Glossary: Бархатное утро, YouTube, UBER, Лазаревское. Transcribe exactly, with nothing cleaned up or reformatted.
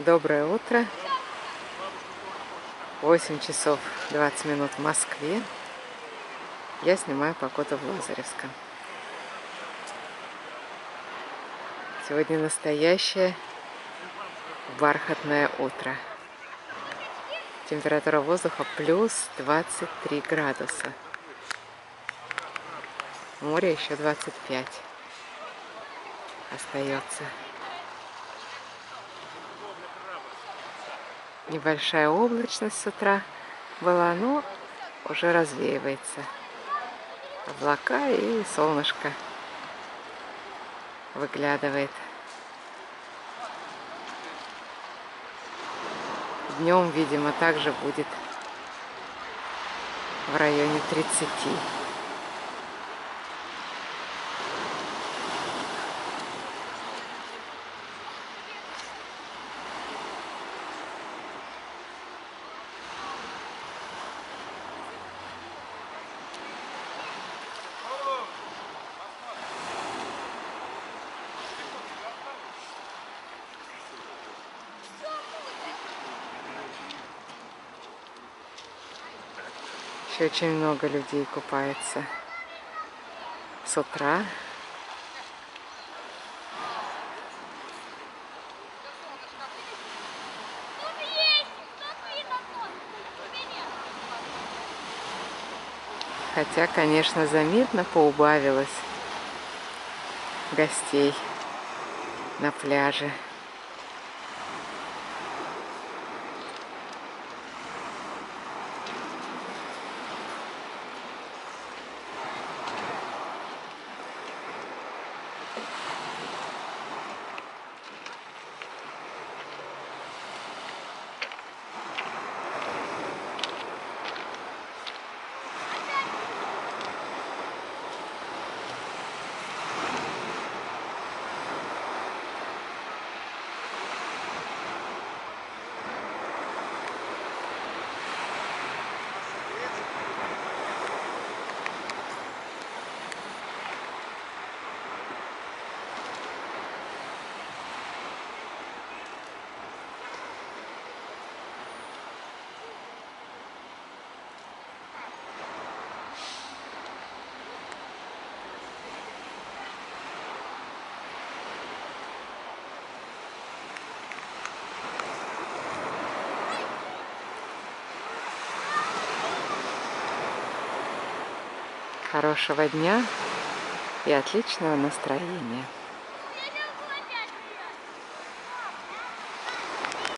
Доброе утро. восемь часов двадцать минут в Москве. Я снимаю погоду в Лазаревском. Сегодня настоящее бархатное утро. Температура воздуха плюс двадцать три градуса. Море еще двадцать пять остается. Небольшая облачность с утра была, но уже развеивается. Облака и солнышко выглядывает. Днем, видимо, также будет в районе тридцати. Еще очень много людей купается с утра. Хотя, конечно, заметно поубавилось гостей на пляже. Хорошего дня и отличного настроения.